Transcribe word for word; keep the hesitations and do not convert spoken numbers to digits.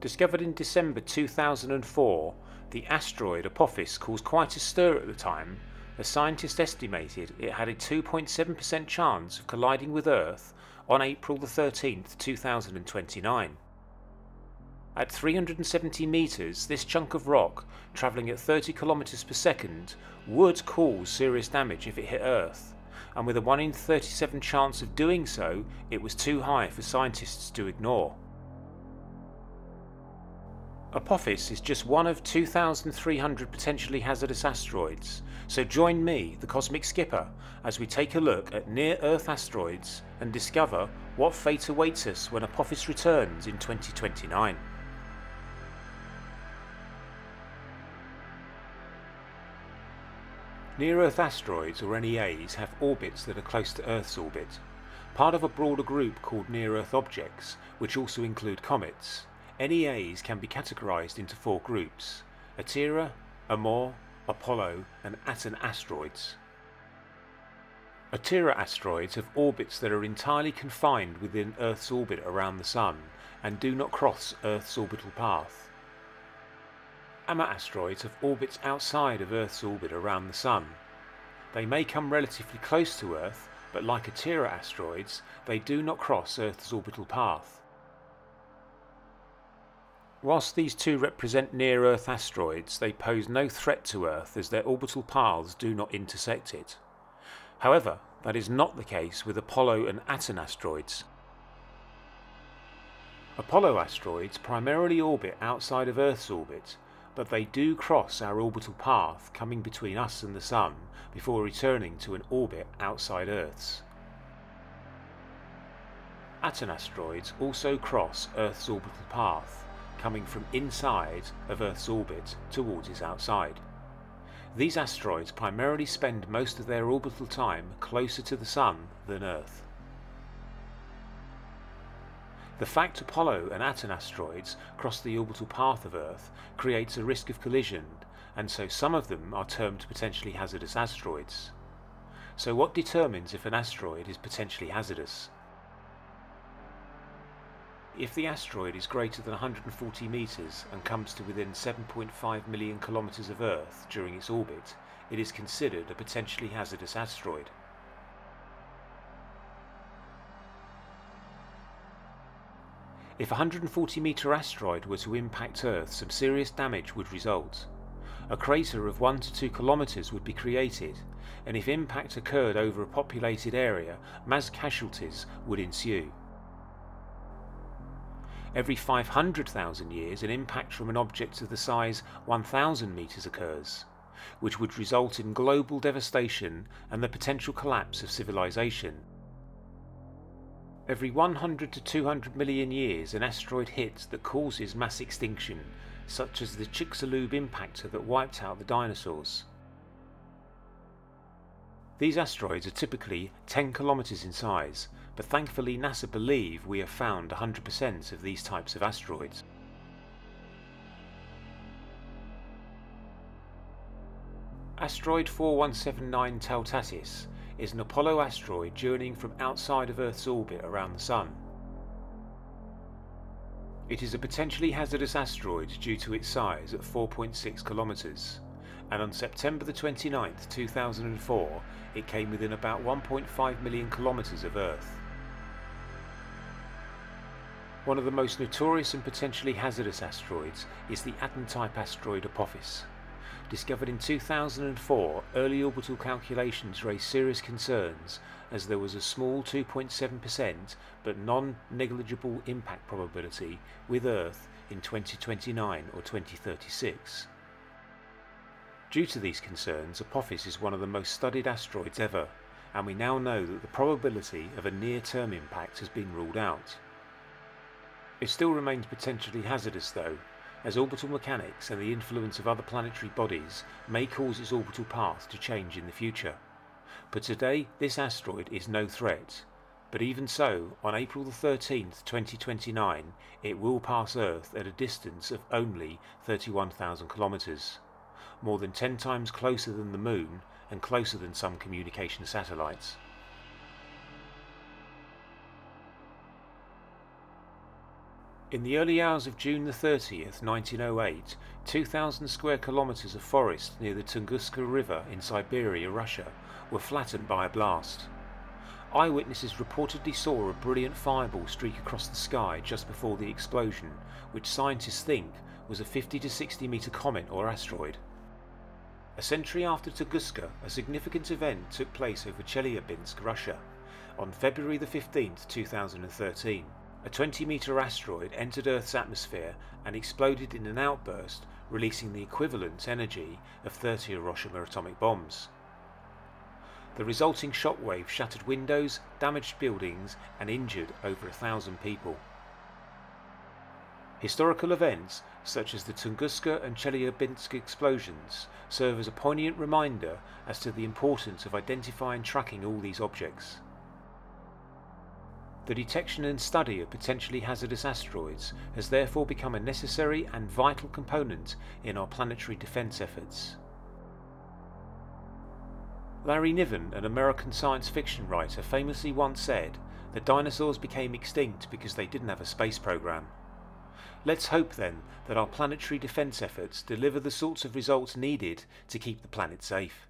Discovered in December two thousand four, the asteroid Apophis caused quite a stir at the time, as scientists estimated it had a two point seven percent chance of colliding with Earth on April the thirteenth two thousand twenty-nine. At three hundred seventy metres, this chunk of rock, travelling at thirty kilometres per second, would cause serious damage if it hit Earth, and with a one in thirty-seven chance of doing so, it was too high for scientists to ignore. Apophis is just one of two thousand three hundred potentially hazardous asteroids, so join me, the Cosmic Skipper, as we take a look at near-Earth asteroids and discover what fate awaits us when Apophis returns in twenty twenty-nine. Near-Earth asteroids, or N E As, have orbits that are close to Earth's orbit, part of a broader group called near-Earth objects, which also include comets. N E As can be categorised into four groups: Atira, Amor, Apollo and Aten asteroids. Atira asteroids have orbits that are entirely confined within Earth's orbit around the Sun, and do not cross Earth's orbital path. Amor asteroids have orbits outside of Earth's orbit around the Sun. They may come relatively close to Earth, but like Atira asteroids, they do not cross Earth's orbital path. Whilst these two represent near-Earth asteroids, they pose no threat to Earth as their orbital paths do not intersect it. However, that is not the case with Apollo and Aten asteroids. Apollo asteroids primarily orbit outside of Earth's orbit, but they do cross our orbital path, coming between us and the Sun before returning to an orbit outside Earth's. Aten asteroids also cross Earth's orbital path, coming from inside of Earth's orbit towards its outside. These asteroids primarily spend most of their orbital time closer to the Sun than Earth. The fact Apollo and Aten asteroids cross the orbital path of Earth creates a risk of collision, and so some of them are termed potentially hazardous asteroids. So what determines if an asteroid is potentially hazardous? If the asteroid is greater than one hundred forty metres and comes to within seven point five million kilometres of Earth during its orbit, it is considered a potentially hazardous asteroid. If a one hundred forty metre asteroid were to impact Earth, some serious damage would result. A crater of one to two kilometres would be created, and if impact occurred over a populated area, mass casualties would ensue. Every five hundred thousand years, an impact from an object of the size one thousand metres occurs, which would result in global devastation and the potential collapse of civilization. Every one hundred to two hundred million years, an asteroid hits that causes mass extinction, such as the Chicxulub impactor that wiped out the dinosaurs. These asteroids are typically ten kilometres in size, but thankfully NASA believe we have found one hundred percent of these types of asteroids. Asteroid four one seven nine Toutatis is an Apollo asteroid journeying from outside of Earth's orbit around the Sun. It is a potentially hazardous asteroid due to its size at four point six kilometres, and on September the twenty-ninth two thousand four it came within about one point five million kilometres of Earth. One of the most notorious and potentially hazardous asteroids is the Aten-type asteroid Apophis. Discovered in two thousand four, early orbital calculations raised serious concerns, as there was a small two point seven percent but non-negligible impact probability with Earth in twenty twenty-nine or twenty thirty-six. Due to these concerns, Apophis is one of the most studied asteroids ever, and we now know that the probability of a near-term impact has been ruled out. It still remains potentially hazardous though, as orbital mechanics and the influence of other planetary bodies may cause its orbital path to change in the future. But today, this asteroid is no threat. But even so, on April the thirteenth twenty twenty-nine, it will pass Earth at a distance of only thirty-one thousand kilometres, more than ten times closer than the Moon and closer than some communication satellites. In the early hours of June the thirtieth, nineteen oh eight, two thousand square kilometres of forest near the Tunguska River in Siberia, Russia, were flattened by a blast. Eyewitnesses reportedly saw a brilliant fireball streak across the sky just before the explosion, which scientists think was a fifty to sixty metre comet or asteroid. A century after Tunguska, a significant event took place over Chelyabinsk, Russia, on February the fifteenth, two thousand thirteen. A twenty metre asteroid entered Earth's atmosphere and exploded in an outburst, releasing the equivalent energy of thirty Hiroshima atomic bombs. The resulting shockwave shattered windows, damaged buildings and injured over a thousand people. Historical events such as the Tunguska and Chelyabinsk explosions serve as a poignant reminder as to the importance of identifying and tracking all these objects. The detection and study of potentially hazardous asteroids has therefore become a necessary and vital component in our planetary defence efforts. Larry Niven, an American science fiction writer, famously once said that dinosaurs became extinct because they didn't have a space program. Let's hope then that our planetary defence efforts deliver the sorts of results needed to keep the planet safe.